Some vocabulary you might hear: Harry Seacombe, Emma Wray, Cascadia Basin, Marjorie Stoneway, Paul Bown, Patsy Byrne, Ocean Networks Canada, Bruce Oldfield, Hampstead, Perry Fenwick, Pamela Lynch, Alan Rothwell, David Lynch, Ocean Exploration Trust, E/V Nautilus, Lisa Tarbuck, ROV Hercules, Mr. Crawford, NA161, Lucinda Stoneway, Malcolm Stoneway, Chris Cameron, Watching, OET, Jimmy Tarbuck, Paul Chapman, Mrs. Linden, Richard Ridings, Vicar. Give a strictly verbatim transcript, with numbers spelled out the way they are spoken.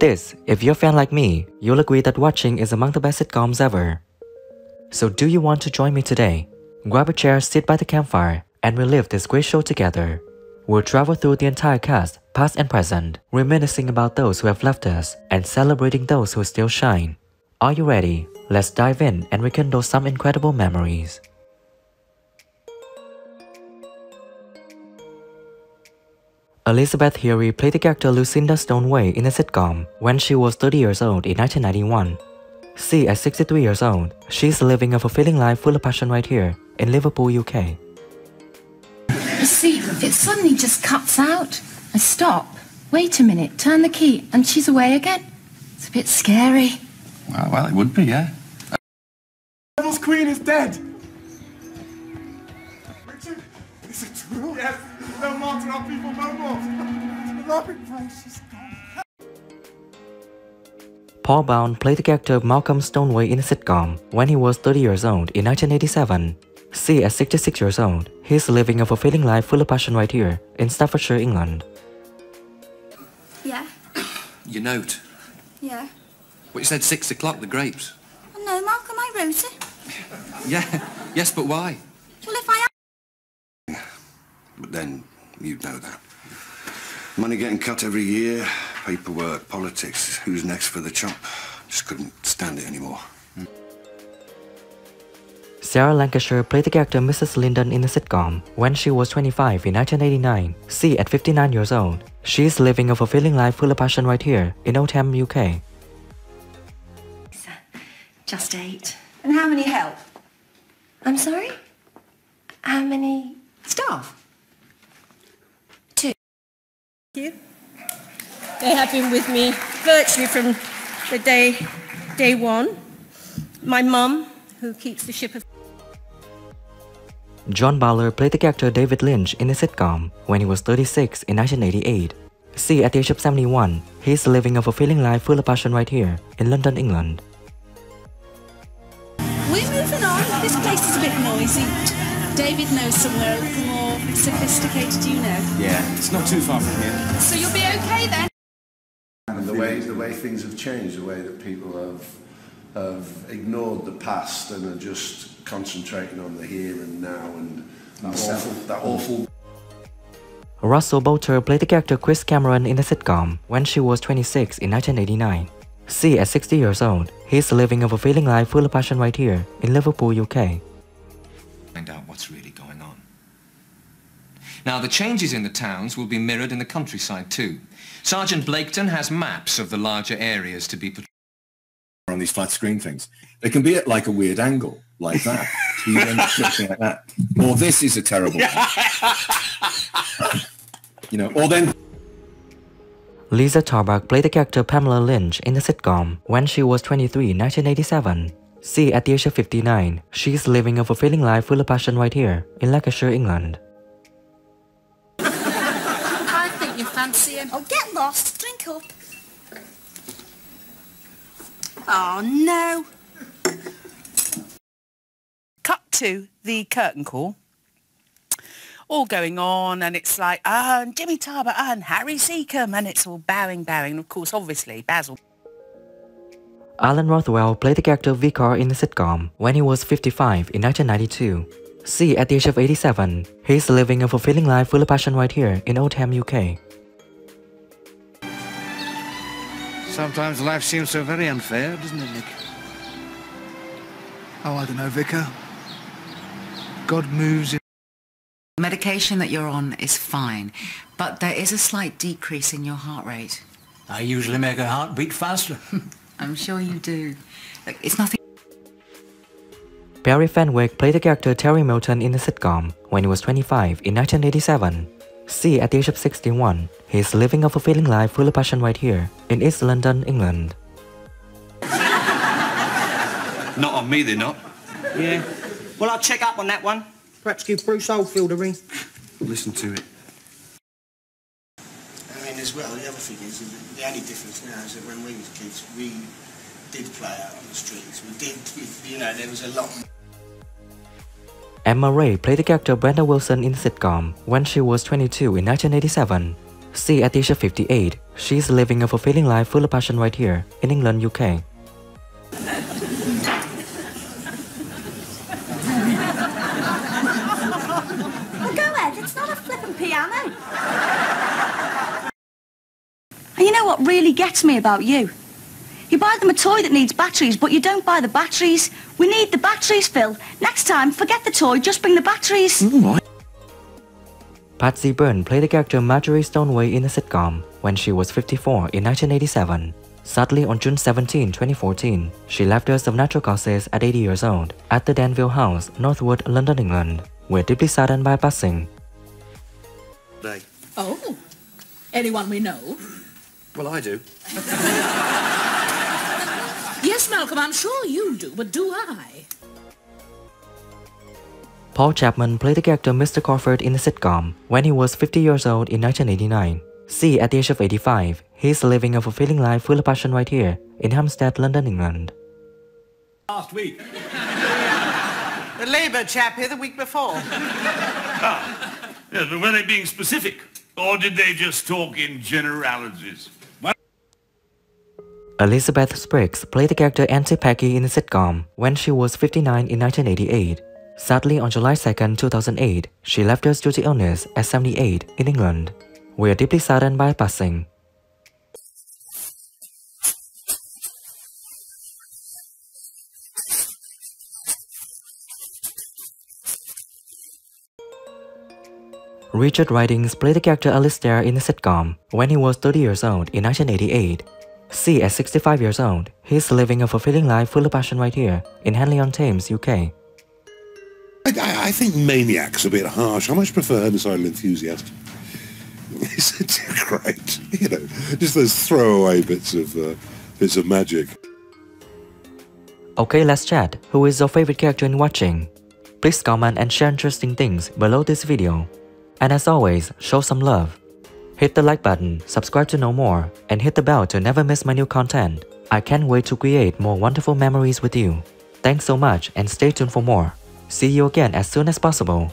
This, if you're a fan like me, you'll agree that Watching is among the best sitcoms ever. So do you want to join me today? Grab a chair, sit by the campfire, and relive this great show together. We'll travel through the entire cast, past and present, reminiscing about those who have left us and celebrating those who still shine. Are you ready? Let's dive in and rekindle some incredible memories. Elizabeth Hurley played the character Lucinda Stoneway in the sitcom when she was thirty years old in nineteen ninety-one. See, at sixty-three years old, she's living a fulfilling life full of passion right here in Liverpool, U K. See, it suddenly just cuts out. I stop, wait a minute, turn the key, and she's away again. It's a bit scary. Well, well it would be, yeah. Devil's Queen is dead! Richard, is it true? Yes, no more to our people, no more. The robbing place is dead. Paul Bown played the character of Malcolm Stoneway in a sitcom when he was thirty years old in nineteen eighty-seven. See, at sixty-six years old, he's living a fulfilling life full of passion right here in Staffordshire, England. Yeah? Your note? Yeah. Well, you said six o'clock, the grapes. Oh, no, Malcolm, I wrote it. Yeah, yes, but why? Well, if I... But then, you'd know that. Money getting cut every year, paperwork, politics, who's next for the chop. Just couldn't stand it anymore. Sarah Lancashire played the character Missus Linden in the sitcom when she was twenty-five in nineteen eighty-nine. See, at fifty-nine years old, she's living a fulfilling life full of passion right here in Oldham, U K. Just eight. And how many help? I'm sorry? How many staff? Two. Thank you. They have been with me virtually from the day, day one. My mum, who keeps the ship of... John Baller played the character David Lynch in a sitcom when he was thirty-six in nineteen eighty-eight. See, at the age of seventy-one, he's living a fulfilling life full of passion right here in London, England. We're moving on. This place is a bit noisy. David knows somewhere a little more sophisticated, you know. Yeah, it's not too far from here. So you'll be okay then? And the way, the way things have changed, the way that people have, have ignored the past and are just concentrating on the here and now and that awful... That awful... Russell Boulter played the character Chris Cameron in the sitcom when she was twenty-six in nineteen eighty-nine. See, at sixty years old, he's living a fulfilling life full of passion right here in Liverpool, U K. Find out what's really going on. Now, the changes in the towns will be mirrored in the countryside too. Sergeant Blaketon has maps of the larger areas to be patrolled. On these flat screen things, they can be at like a weird angle, like that. You end up looking like that. Or this is a terrible thing. You know, or then... Lisa Tarbuck played the character Pamela Lynch in the sitcom when she was twenty-three in nineteen eighty-seven. See, at the age of fifty-nine, she's living a fulfilling life full of passion right here in Lancashire, England. I think you fancy him. Oh, get lost. Drink up. Oh, no. Cut to the curtain call. All going on, and it's like, ah, oh, and Jimmy Tarbuck, oh, and Harry Seacombe, and it's all bowing, bowing, and of course, obviously, Basil. Alan Rothwell played the character Vicar in the sitcom when he was fifty-five in nineteen ninety-two. See, at the age of eighty-seven, he's living a fulfilling life full of passion right here in Oldham, U K. Sometimes life seems so very unfair, doesn't it, Nick? Oh, I don't know, Vicar. God moves in... The medication that you're on is fine, but there is a slight decrease in your heart rate. I usually make a heart beat faster. I'm sure you do. Look, it's nothing... Perry Fenwick played the character Terry Milton in the sitcom when he was twenty-five in nineteen eighty-seven. See, at the age of sixty-one, he's living a fulfilling life full of passion right here in East London, England. Not on me, they're not. Yeah. Well, I'll check up on that one. Perhaps give Bruce Oldfield a ring. Listen to it. I mean, as well, the other thing is, the only difference now is that when we were kids, we did play out on the streets. We did, you know, there was a lot more. Emma Wray played the character Brenda Wilson in the sitcom when she was twenty-two in nineteen eighty-seven. See edition fifty-eight. She's living a fulfilling life full of passion right here in England, U K. And you know what really gets me about you? You buy them a toy that needs batteries, but you don't buy the batteries. We need the batteries, Phil. Next time, forget the toy, just bring the batteries. Mm-hmm. Patsy Byrne played the character Marjorie Stoneway in the sitcom when she was fifty-four in nineteen eighty-seven. Sadly, on June seventeenth, twenty fourteen, she left us of natural causes at eighty years old at the Danville House, Northwood, London, England. We're deeply saddened by passing. Day. Oh, anyone we know? Well, I do. Yes, Malcolm, I'm sure you do, but do I? Paul Chapman played the character Mister Crawford in the sitcom when he was fifty years old in nineteen eighty-nine. See, at the age of eighty-five, he's living a fulfilling life full of passion right here in Hampstead, London, England. Last week. The Labour chap here the week before. Ah, yes, but were they being specific? Or did they just talk in generalities? What? Elizabeth Spriggs played the character Auntie Peggy in the sitcom when she was fifty-nine in nineteen eighty-eight. Sadly, on July second, two thousand eight, she left us due to illness at seventy-eight in England. We are deeply saddened by passing. Richard Ridings played the character Alistair in the sitcom when he was thirty years old in nineteen eighty-eight. See, at sixty-five years old, he's living a fulfilling life full of passion right here in Henley-on-Thames, U K. I, I, I think maniac's a bit harsh. I much prefer homicidal enthusiast. Isn't it great? You know, just those throwaway bits of uh, bits of magic. Okay, let's chat. Who is your favorite character in Watching? Please comment and share interesting things below this video. And as always, show some love. Hit the like button, subscribe to know more, and hit the bell to never miss my new content. I can't wait to create more wonderful memories with you. Thanks so much and stay tuned for more. See you again as soon as possible.